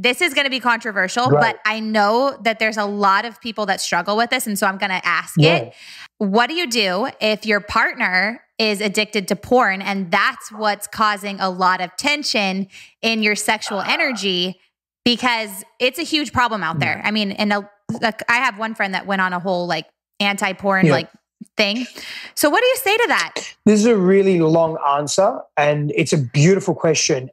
this is going to be controversial, right, but I know that there's a lot of people that struggle with this. And so I'm going to ask it. What do you do if your partner is addicted to porn and that's what's causing a lot of tension in your sexual energy? Because it's a huge problem out there. I mean, and I have one friend that went on a whole like anti-porn like thing. So what do you say to that? This is a really long answer and it's a beautiful question.